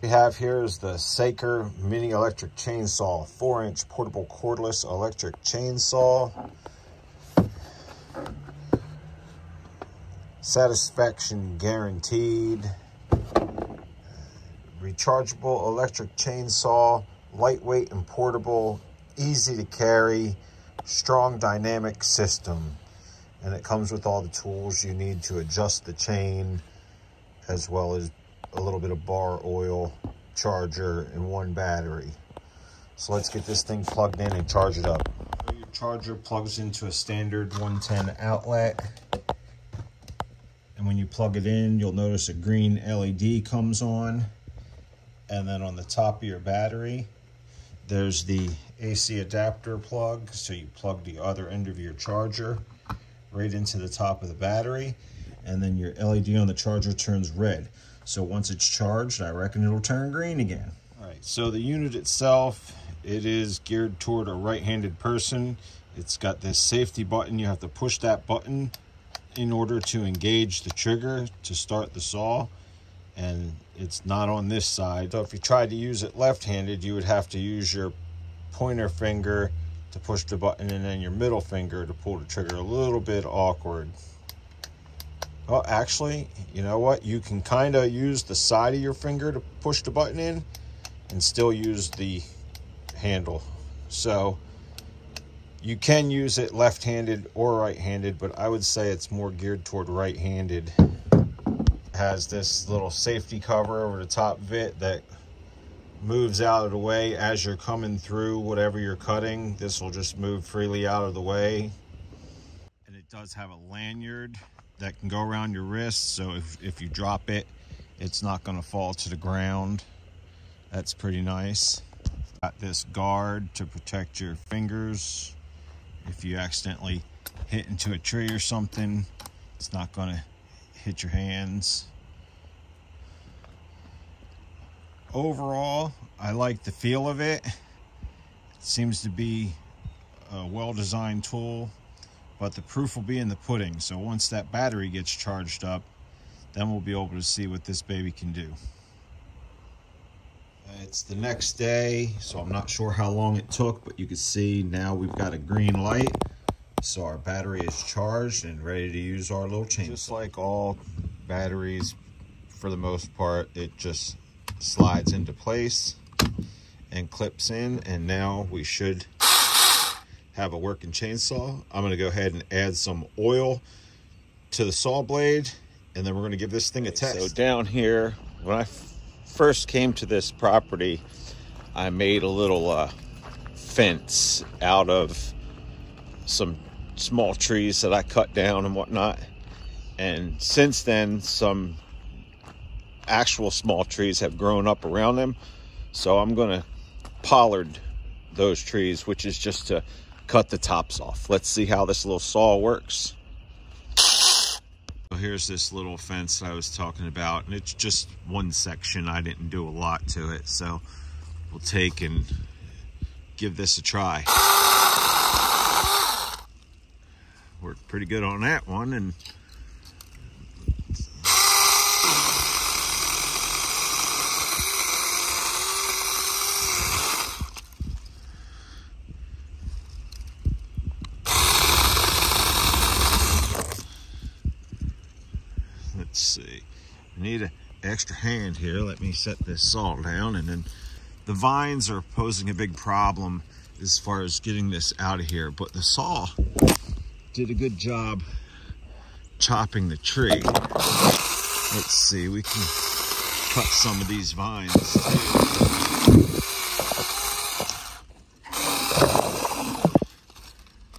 We have here is the Saker Mini electric chainsaw, 4-inch portable cordless electric chainsaw. Satisfaction guaranteed. Rechargeable electric chainsaw, lightweight and portable, easy to carry, strong dynamic system. And it comes with all the tools you need to adjust the chain, as well as a little bit of bar oil, charger, and one battery. So let's get this thing plugged in and charge it up. So your charger plugs into a standard 110 outlet. And when you plug it in, you'll notice a green LED comes on. And then on the top of your battery, there's the AC adapter plug. So you plug the other end of your charger right into the top of the battery. And then your LED on the charger turns red. So once it's charged, I reckon it'll turn green again. All right, so the unit itself, it is geared toward a right-handed person. It's got this safety button. You have to push that button in order to engage the trigger to start the saw. And it's not on this side. So if you tried to use it left-handed, you would have to use your pointer finger to push the button and then your middle finger to pull the trigger. A little bit awkward. Well, actually, you know what? You can kind of use the side of your finger to push the button in and still use the handle. So you can use it left-handed or right-handed, but I would say it's more geared toward right-handed. Has this little safety cover over the top vit that moves out of the way as you're coming through whatever you're cutting. This will just move freely out of the way. And it does have a lanyard that can go around your wrist, so if you drop it, it's not going to fall to the ground. That's pretty nice. Got this guard to protect your fingers. If you accidentally hit into a tree or something, it's not going to hit your hands. Overall, I like the feel of it. It seems to be a well-designed tool, but the proof will be in the pudding. So once that battery gets charged up, then we'll be able to see what this baby can do. It's the next day, so I'm not sure how long it took, but you can see now we've got a green light. So our battery is charged and ready to use our little chainsaw. Just like all batteries, for the most part, it just slides into place and clips in, and now we should have a working chainsaw. I'm going to go ahead and add some oil to the saw blade, and then we're going to give this thing a test. So down here, when I first came to this property, I made a little fence out of some small trees that I cut down and whatnot. And since then, some actual small trees have grown up around them. So I'm going to pollard those trees, which is just to cut the tops off. Let's see how this little saw works. So here's this little fence I was talking about, and it's just one section. I didn't do a lot to it. So we'll take and give this a try. Worked pretty good on that one, and let's see, I need an extra hand here. Let me set this saw down, and then the vines are posing a big problem as far as getting this out of here, but the saw did a good job chopping the tree. Let's see, we can cut some of these vines too.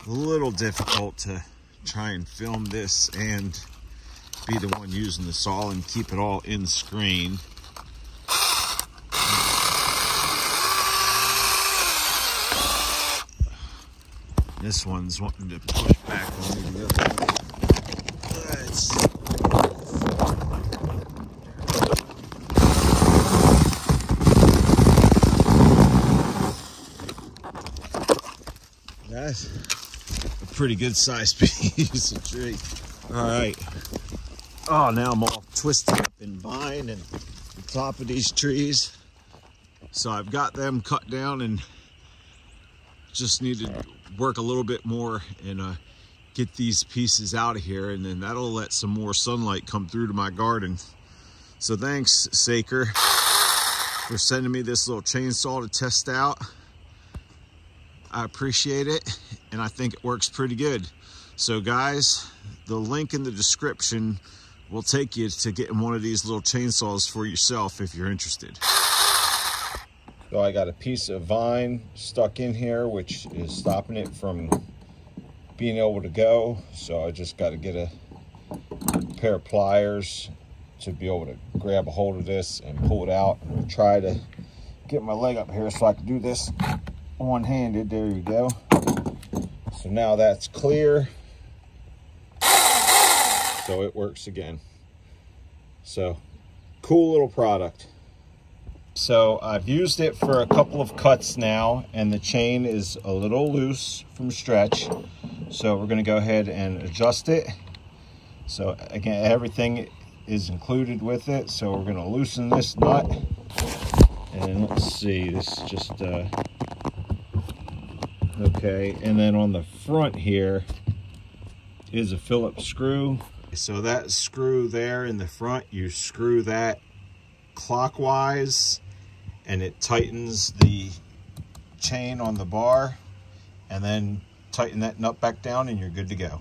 A little difficult to try and film this and be the one using the saw and keep it all in screen. This one's wanting to push back on the other one. That's a pretty good sized piece of tree. All right. Oh, now I'm all twisted up in vine and the top of these trees. So I've got them cut down and just need to work a little bit more and get these pieces out of here, and then that'll let some more sunlight come through to my garden. So thanks, Saker, for sending me this little chainsaw to test out. I appreciate it, and I think it works pretty good. So guys, the link in the description will take you to getting one of these little chainsaws for yourself if you're interested. So I got a piece of vine stuck in here, which is stopping it from being able to go. So I just got to get a pair of pliers to be able to grab a hold of this and pull it out. I'm gonna try to get my leg up here so I can do this one-handed. There you go. So now that's clear. So it works again. So cool little product. So I've used it for a couple of cuts now, and the chain is a little loose from stretch. So we're gonna go ahead and adjust it. So again, everything is included with it. So we're gonna loosen this nut. And let's see, this is just, okay. And then on the front here is a Phillips screw. So that screw there in the front, you screw that clockwise and it tightens the chain on the bar, and then tighten that nut back down and you're good to go.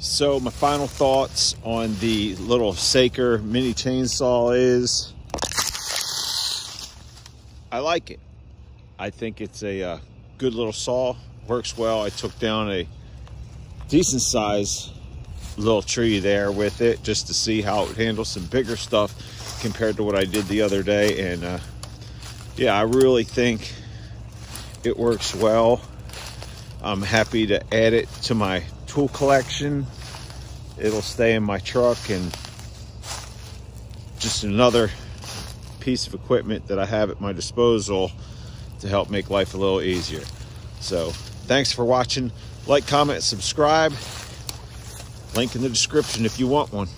So my final thoughts on the little Saker mini chainsaw is, I like it. I think it's a good little saw, works well. I took down a decent size little tree there with it just to see how it would handle some bigger stuff compared to what I did the other day. And yeah, I really think it works well. I'm happy to add it to my tool collection. It'll stay in my truck, and just another piece of equipment that I have at my disposal to help make life a little easier. So thanks for watching. Like, comment, subscribe. Link in the description if you want one.